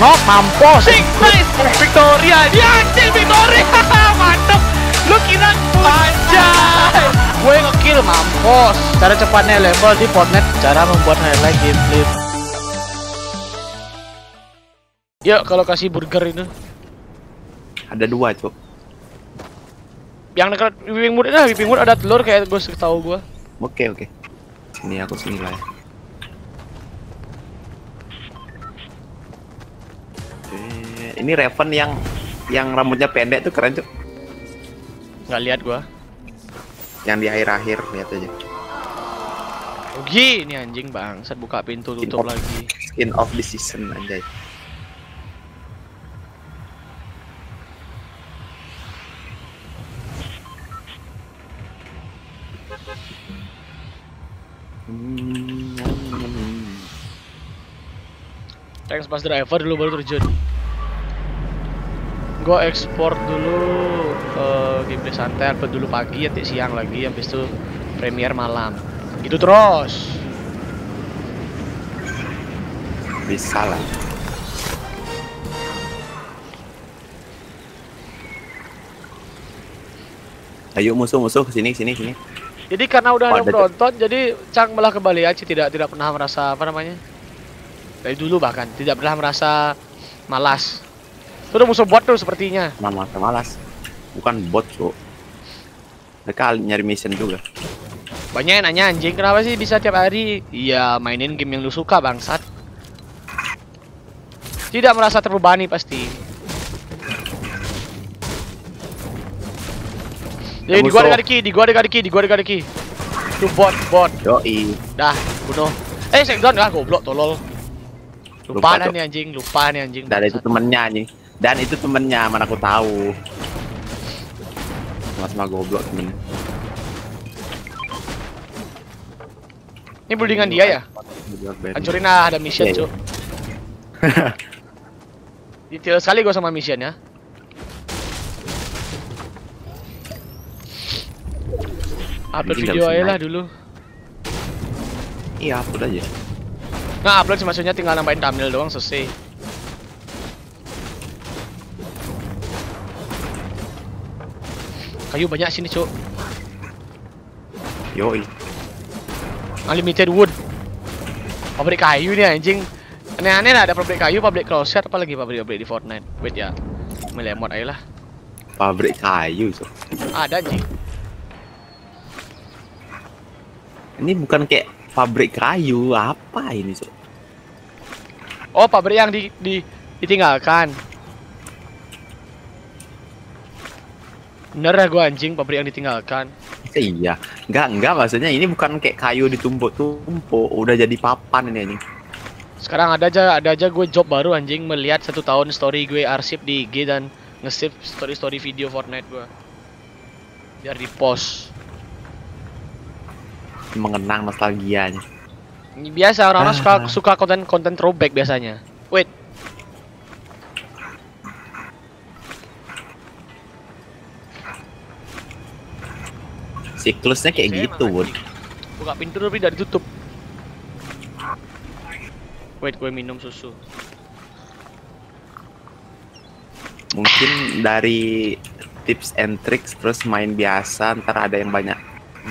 Nok mampus. Nice. Victoria. Diacil Victoria. Mantap. Lu kira anjay. Gue ngekill mampus. Cara cepatnya level di Fortnite, cara membuat highlight gameplay. Yuk kalau kasih burger itu. Ada dua, Cuk. Yang dekat whipping wood ada telur kayak gue setahu gue. Oke, oke. Sini aku sini lah. Ini Raven yang rambutnya pendek tuh keren, Cuk. Nggak lihat gua. Yang di akhir-akhir lihat aja. Rugi ini anjing bangsat, buka pintu tutup lagi. In of the season anjay. Thanks pas driver dulu baru terjun. Gue ekspor dulu gameplay santai, upload dulu pagi, nanti siang lagi, habis itu premier malam. Gitu terus. Bisa lah. Ayo musuh-musuh sini. Jadi karena udah nonton, jadi Cang malah kembali aja, tidak pernah merasa apa namanya? Dari dulu bahkan tidak pernah merasa malas. Itu udah musuh bot tuh sepertinya. Malas. Bukan bot, Cuk. Mereka nyari mission juga. Banyak yang nanya, anjing kenapa sih bisa tiap hari? Iya, mainin game yang lu suka, bangsat. Tidak merasa terbebani pasti. Jadi di gua ada kaki. Itu bot. Yoi. Dah, bunuh. Shakedown enggak goblok, tolol. Lupa nih anjing. Dan itu temennya anjing. Mana aku tahu. Sama-sama goblok temen. Ini buildingan dia ya? Hancurin lah, ada mission, Cuk. Detail sekali gua sama mission ya. Upload video aja lah dulu. Iya, upload aja. Nah, upload sih maksudnya tinggal nambahin thumbnail doang selesai. Kayu banyak sini, Cuk. Yoi. Unlimited wood. Pabrik kayu nih anjing. Aneh-aneh lah, ada pabrik kayu, pabrik crochet, apalagi pabrik-pabrik di Fortnite. Wait ya. Melemot aja lah. Pabrik kayu, Cuk. Ada anjing. Ini bukan kayak pabrik kayu apa ini, Cuk? Oh, pabrik yang ditinggalkan. Bener ya gua anjing, pabrik yang ditinggalkan. Iya. Enggak maksudnya ini bukan kayak kayu ditumpuk-tumpuk, udah jadi papan ini anjing. Sekarang ada aja gue job baru anjing, melihat 1 tahun story gue arsip di IG dan nge-save story video Fortnite gue. Biar di-post. Mengenang nostalgianya. Biasa orang-orang suka konten throwback biasanya. Wait. Siklusnya kayak gitu, Bud. Buka pintu tapi tidak ditutup. Wait, gue minum susu. Mungkin dari tips and tricks terus main biasa, ntar ada yang banyak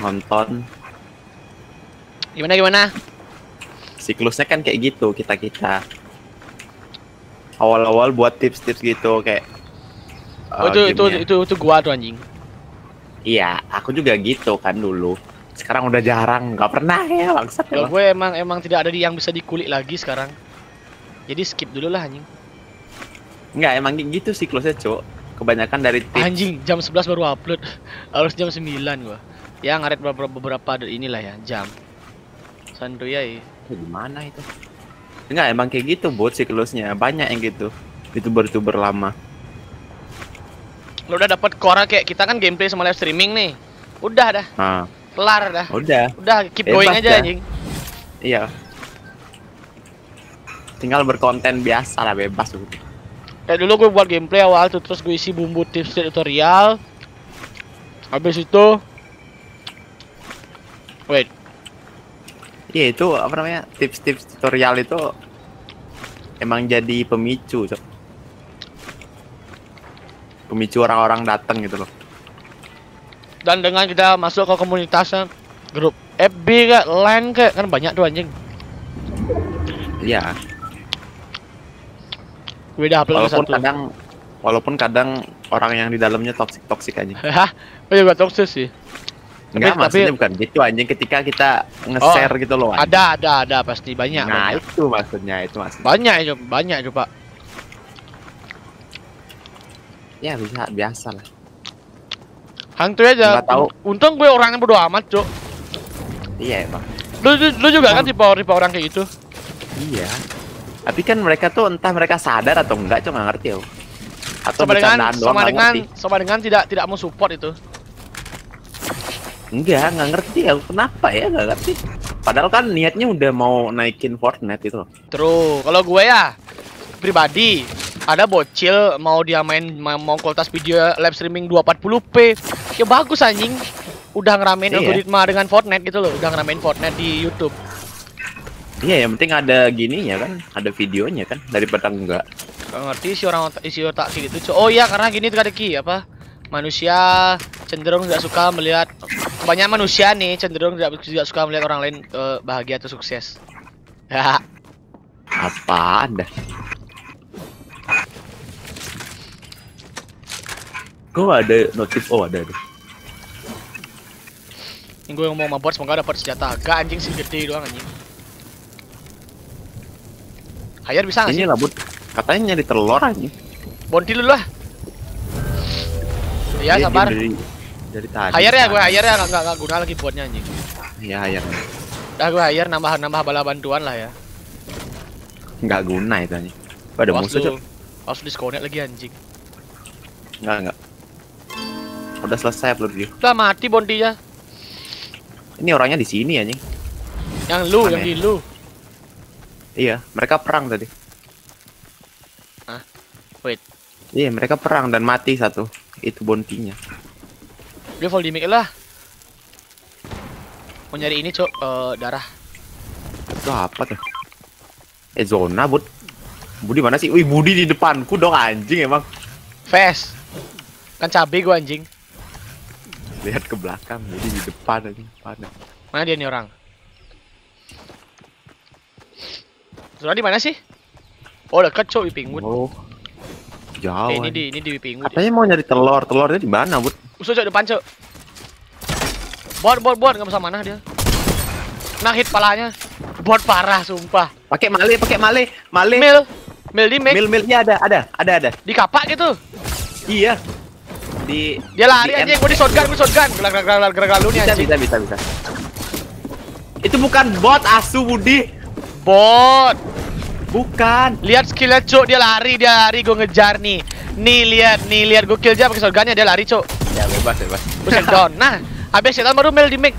nonton. Gimana? Siklusnya kan kayak gitu, kita awal-awal buat tips-tips gitu kayak. Oh, itu gua tuh anjing. Iya, aku juga gitu kan dulu. Sekarang udah jarang, nggak pernah ya bangsat. Ya, gue emang tidak ada yang bisa dikulik lagi sekarang. Jadi skip dulu lah anjing. Nggak, emang gitu siklusnya, Cuk. Kebanyakan dari tips. Anjing, jam 11 baru upload. Harus jam 9 gua. Ya ngaret beberapa inilah ya, jam. Sandoyai. Gimana itu? Enggak, emang kayak gitu buat siklusnya. Banyak yang gitu. YouTuber lama. Lo udah dapat core kayak kita kan gameplay sama live streaming nih. Udah dah. Kelar dah. Udah keep going aja anjing. Iya. Tinggal berkonten biasa lah, bebas gitu. Kayak dulu gue buat gameplay awal tuh terus gue isi bumbu tips tutorial. Habis itu wait. Ya itu apa namanya, tips-tips tutorial itu emang jadi pemicu, Cok. Pemicu orang-orang datang gitu loh. Dan dengan kita masuk ke komunitasnya, grup FB kek, LAN kek, kan banyak tuh anjing. Iya. Beda upload satu. Walaupun kadang orang yang di dalamnya toksik anjing. Hah? Oh iya, gua toksik sih. Enggak, maksudnya bukan gitu anjing, ketika kita nge-share gitu loh anjing. Ada pasti banyak. Nah, itu maksudnya. Banyak itu, Pak. Ya, bisa biasa lah. Hantu aja. Untung gue orangnya bodo amat, Cuk. Iya, emang. Lu juga kan tipe orang kayak gitu. Iya. Tapi kan mereka tuh entah mereka sadar atau enggak, Cuk, enggak ngerti, yo. Atau bercandaan doang. Sama dengan tidak mau support itu. Enggak ngerti ya, kenapa ya enggak ngerti. Padahal kan niatnya udah mau naikin Fortnite itu. True. Kalau gue ya pribadi, ada bocil mau dia mau kualitas video live streaming 240p. Ya bagus anjing. Udah ngeramein algoritma dengan Fortnite gitu loh, udah ngeramein Fortnite di YouTube. Iya, yang penting ada gininya kan, ada videonya kan, daripada enggak. Enggak ngerti sih orang isi otak gitu. Oh iya, karena gini tuh apa? Manusia cenderung tidak suka melihat, banyak manusia nih cenderung tidak suka melihat orang lain bahagia atau sukses. Apa anda? Kok ada notif? Oh ada. Ini gue ngomong sama bot, semoga dapat senjata. Gak anjing, segede doang anjing. Hayar bisa nggak sih? Ini labut. Katanya nyari telur anjing. Bonti dulu lah. Ya sabar. Dari tadi. Hayar ya enggak guna lagi buatnya anjing. Iya, hayar. Dah gue hayar nambah bala bantuan lah ya. Enggak guna itu anjing. Ada musuh, Cok. Harus disconnect lagi anjing. Enggak. Udah selesai upload dia. Udah mati bondinya. Ini orangnya di sini anjing. Yang di lu. Iya, mereka perang tadi. Ah. Wait. Iya, mereka perang dan mati satu. Itu bontinya. Dia full damage lah. Mau nyari ini, Cok, darah. Itu apa tuh? Zona, Bud. Budi mana sih? Wih, Budi di depanku dong anjing emang. Fes. Kan cabe gua anjing. Lihat ke belakang, Budi di depan anjing. Mana dia nih orang? Zona di mana sih? Oh, dekat, Cok, Wipingwood. Oh. Jauh. Ini di Wipingwood. Katanya mau nyari telurnya di mana, Bud? Usah, Cok, depan, Cok. Bot, enggak bisa mana dia. Nah, hit palanya. Bot parah sumpah. Pakai male. Mil di make. Mil-milnya ada. Di kapak gitu. Iya. Dia lari anjing, gua di shotgun. Gerak-gerak lu nih anjing. Bisa. Itu bukan bot asu, Budi. Bot. Bukan. Lihat skillnya, Cok, dia lari gue ngejar nih. Nih lihat gue kill dia pakai shotgunnya, dia lari, Cok. Ya bebas. Pusing down. Nah, habis setan baru mel di mic.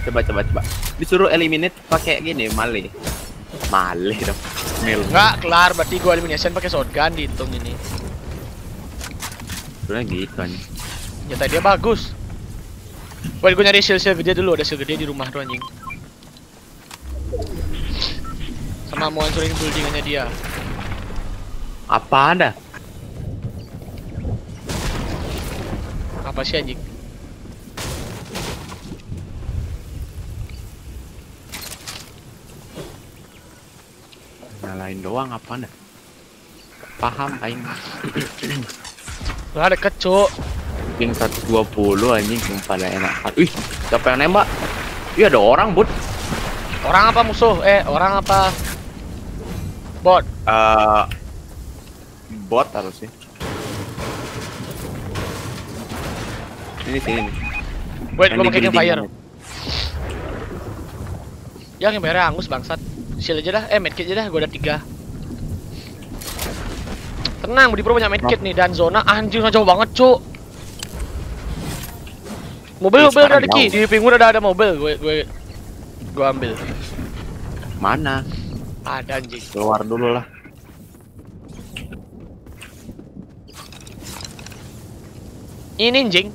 Coba. Disuruh eliminate pakai gini, Male dong. Mel. Enggak kelar, berarti gue elimination pakai shotgun dihitung ini. Sebenarnya gitu anjing. Ya tadi dia bagus. Wait, gue nyari shield gede dulu, ada shield gede di rumah tuh anjing. Sama mau hancurin buildingannya dia. Apaan dah? Apa sih anjing? Nyalain doang apaan dah? Paham aing. Lah deket, Cuk. Ping 120 anjing, sumpah dah enak. Wih, siapa yang nembak? Ih, ada orang, Bud. Orang apa musuh? Orang apa? Bot. Bot harusnya. Ini. Wait, gua pakai fire. Yang merah angus bangsat. Shield aja dah, medkit aja dah, gua ada 3. Tenang, di pro banyak medkit nih dan zona anjing jauh banget, Cuk. Mobil ada dikit, di pinggir ada mobil, gue ambil. Mana? Ada anjing. Keluar dulu lah. Ini anjing.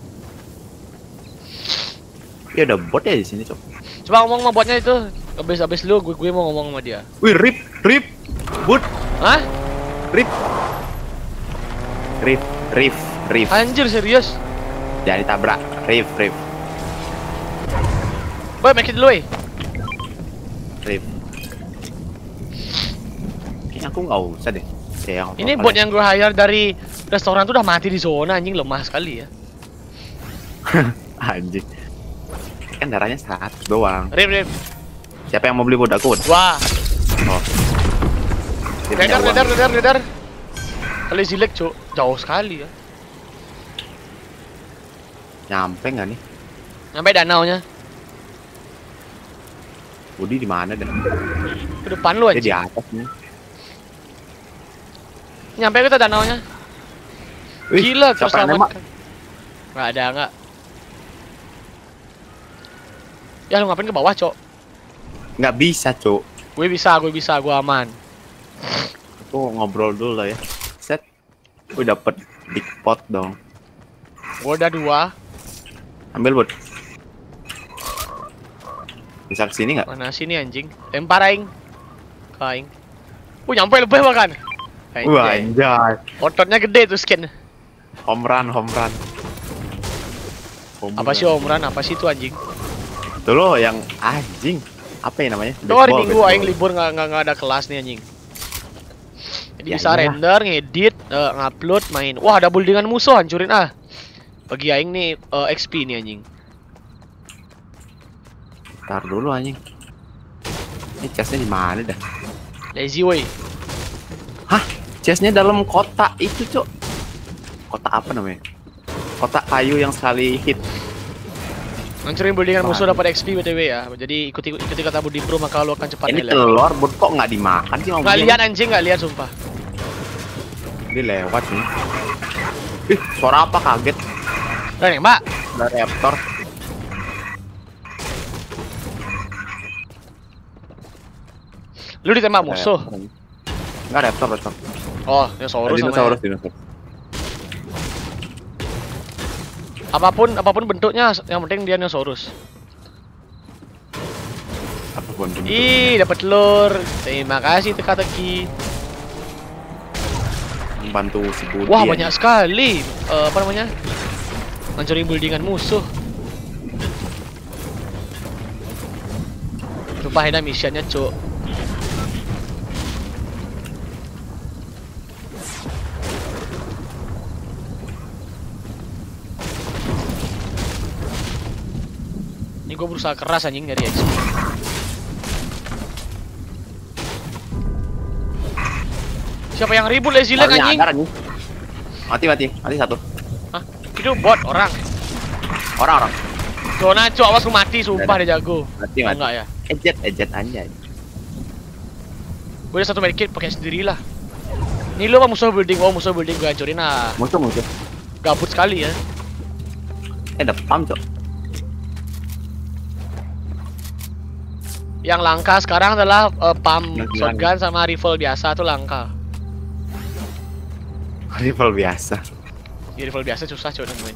Ya ada bot ya di sini, Cok. Coba ngomong sama botnya itu. Abis lu gue mau ngomong sama dia. Wih, rip but. Hah? Rip. Anjir serius. Jangan ditabrak. Rip. Boy, make it dulu, wey. Rip. Kayaknya aku nggak usah deh. Ini bot yang gue hire dari restoran tuh udah mati di zona, anjing, lemah sekali ya. Anjing. Kan darahnya 100 doang. Rip. Siapa yang mau beli bot aku? Wah. Oh. Redar. Kali silek, cok. Jauh sekali ya. Nyampe nggak nih? Nyampe danaunya. Budi di mana dah? Ke depan lu aja. Di atas nih. Nyampe kita danaunya. Wih, gila, kau selamat. Nggak ada nggak? Ya lu ngapain ke bawah, cok? Nggak bisa, cok. Gue bisa, gue aman. Aku ngobrol dulu lah ya. Set. Gue dapet jackpot dong. Gue udah 2. Ambil bot. Bisa kesini nggak? Mana sini anjing? Lempar aing. Kaing. Nyampe lebih bahkan. Wah, anjay. Ototnya gede tuh skin. Omran. Apa sih Omran? Apa sih itu anjing? Itu loh yang anjing. Apa ya namanya? Tuh hari Minggu aing libur nggak ada kelas nih anjing. Jadi ya bisa ya. Render, ngedit, ngupload, main. Wah, ada buildingan musuh, hancurin ah. Bagi aing nih XP nih anjing. Ntar dulu anjing. Ini chestnya dimana dah? Lazy way. Hah? Chestnya dalam kotak itu, cok. Kotak apa namanya? Kotak kayu yang sekali hit. Ngancurin buildingan musuh dapat XP btw ya. Jadi ikuti kata Budi Pro maka lo akan cepat ini telur, bud kok nggak dimakan sih? Nggak lihat anjing, nggak lihat sumpah. Dia lewat nih. Ih, suara apa kaget? Udah nembak. Udah raptor. Lu ditembak musuh? Enggak, raptor. Oh, dinosaurus sama ya. Dinosaurus. Apapun bentuknya, yang penting dia dinosaurus. Apapun bentuknya. Ih, dapat telur. Terima kasih teka-teki. Bantu si Budi. Wah, banyak sekali. Apa namanya? Ngancurin buildingan musuh. Sumpah ini misiannya, cuk. Gue berusaha keras anjing dari XP. Siapa yang ribut lazy lag anjing? Mati satu. Hah? Itu bot orang. Orang. Zona cok, awas lu mati sumpah deh jago. Mati. Enggak ya. Ejet anjay. Gue ada 1 medkit pakai sendirilah. Ini lu apa musuh building? Oh, musuh building gue hancurin ah. Musuh. Gabut sekali ya. Ada pump cok. Yang langka sekarang adalah pump shotgun sama rifle biasa tuh langka. Rifle biasa. Ya, rifle biasa susah coba nemuin.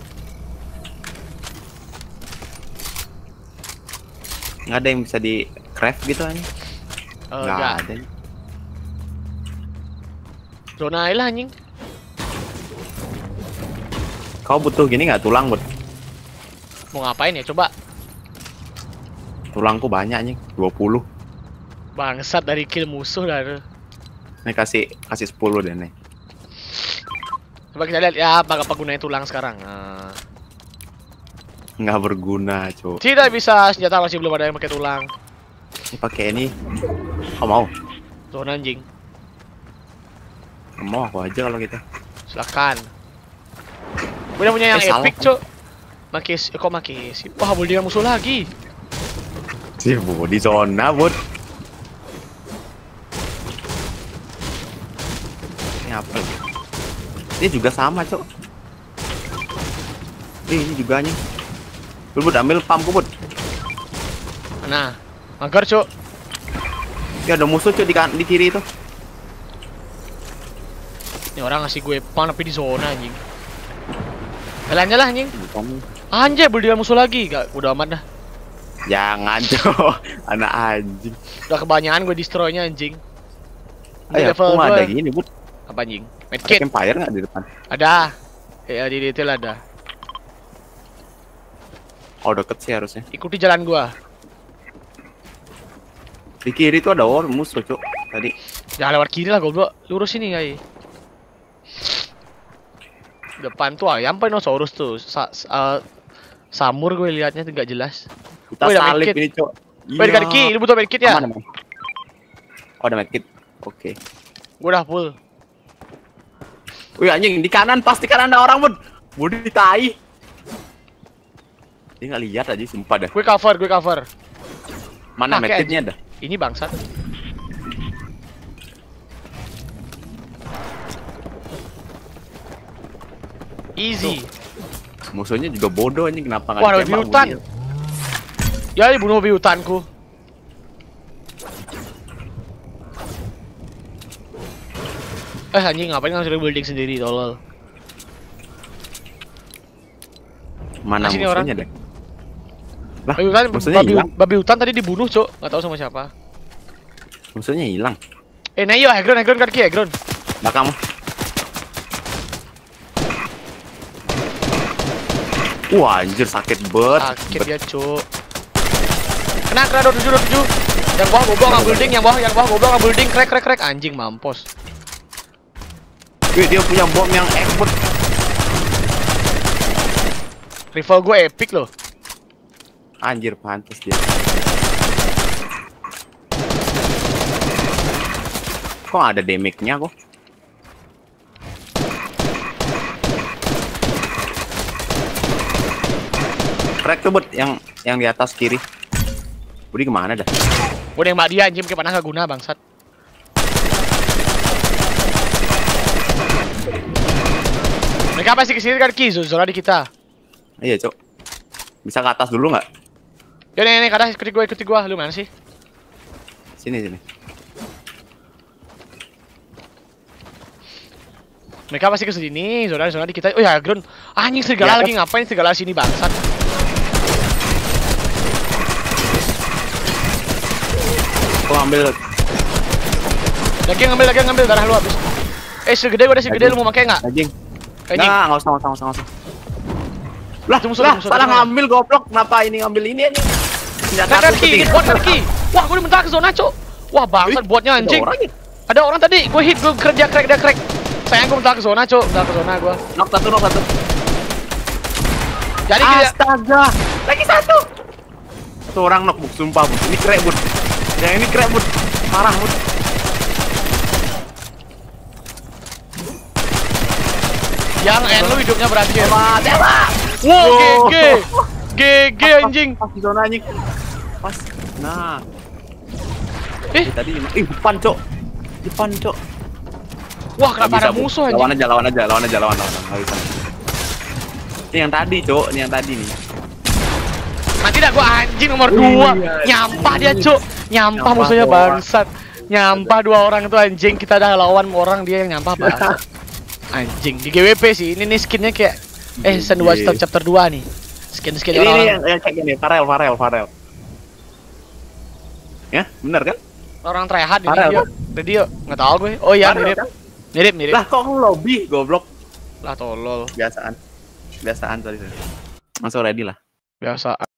Nggak ada yang bisa di craft gitu anjing. Nggak ada. Zona lah anjing. Kau butuh gini nggak tulang buat? Mau ngapain ya coba? Tulangku banyak anjing, 20. Bangsat dari kill musuh dah. Nih kasih 10 deh nih. Coba kita lihat ya apa gunanya tulang sekarang. Nggak berguna, cuy. Tidak bisa, senjata masih belum ada yang pakai tulang. Ini pakai ini. Kau mau? Tuh anjing. Mau aku aja kalau kita. Silakan. Udah punya yang epic, cuy. Kok maki sih? Wah, boleh dia musuh lagi. Si Budi zona, Bud. Ini apa? Ini juga sama, cok. Ini juga anjing. Bud, ambil pump, Bud. Nah, mager, cok. Ya ada musuh, cok, di kiri itu. Ini orang ngasih gue pump tapi di zona, anjing. Jalannya lah, anjing. Anjir, Budi ada musuh lagi. Udah aman dah. Jangan coy, anak anjing. Udah kebanyakan gue destroy-nya anjing. Ayo, level gua ada gini, Bud. Apa anjing? Medkit. Ada campfire enggak di depan? Ada. Ya di detail ada. Oh, deket sih harusnya. Ikuti jalan gua. Di kiri itu ada war musuh, Cuk. Tadi. Jangan lewat kiri lah, goblok. Lurus ini, guys. Depan tuh ayam dinosaurus tuh. Samur gue liatnya enggak jelas. Kita salib ini, Cok. Gue dekat kiri, ini butuh medkit ya. Aman, aman. Oh, ada medkit. Oke. Gue udah full. Wih, anjing di kanan, pasti kanan ada orang, Bud. Budi tai. Dia enggak lihat aja sumpah dah. Gue cover, gue cover. Mana medkitnya dah? Ini bangsat. Easy. Tuh. Musuhnya juga bodoh anjing, kenapa enggak ditembak? Wah, di hutan. Ya, dibunuh di hutanku. Eh anjing, ngapain ngasih building sendiri, tolol. Mana musuhnya orang? Deh? Lah, babi hutan, babi hutan tadi dibunuh, Cok. Enggak tahu sama siapa. Musuhnya hilang. Eh, naik yuk, aggron kaki, aggron. Nah, kamu. Wah, anjir sakit banget. Sakit ya, Cuk. Kena 7. Yang bawah goblok ngambil building, yang bawah goblok ngambil building, krek anjing mampus. Wih, dia punya bom yang expert. Rival gue epic loh. Anjir, pantas dia. Kok ada damage-nya kok? Crack tuh, Bud, yang di atas kiri. Budi kemana dah? Budi yang mbak dia anjing, pakai panah gak guna bangsat. Mereka pasti kesini kan Ki, Zora di kita. Iya, Cok. Bisa ke atas dulu nggak? Ya nih kadang ikuti gua. Lu mana sih? Sini. Mereka pasti kesini, Zora di kita. Oh ya, ground. Anjing serigala lagi ngapain serigala sini bangsat? Ambil lagi darah lu habis. Eh, segede lu mau pakai enggak? Anjing. Enggak usah. Lah, salah ngambil goblok. Kenapa ini ngambil ini anjing? Senjata kaki. Wah, gua dibentak ke zona, Cuk. Wah, bangsat buatnya anjing. Ada orang tadi, gua hit, gua kerja crack. Sayang gua bentak ke zona, Cuk. Bentak ke zona gua. Knock 1. Jadi astaga. Lagi satu. Tuh orang knock, sumpah, Bu. Ini crack, Bu. Yang ini keren, Bud. Parah, Bud. Yang elu hidupnya berarti ya. Tembak! Wow, GG anjing. Pas di zona anjing. Pas. Nah. Tadi depan, Cok. Wah, kenapa ada musuh anjing? Lawan aja. Ini yang tadi nih. Mati dah gua anjing nomor 2. Nyampah dia, Cok. Nyampah musuhnya bangsat. Nyampah 2 orang itu anjing, kita dah lawan orang dia yang nyampah bangsat. Anjing di GWP sih. Ini nih skinnya kayak season 2 chapter 2 nih. Skin orang. Ini yang kayak gini, Farel. Ya, benar kan? Orang tryhard ini dia. Radio enggak tahu gue. Oh iya, mirip. Lah kok lobby goblok. Lah tolol. Biasaan. Sorry. Masuk ready lah. Biasaan.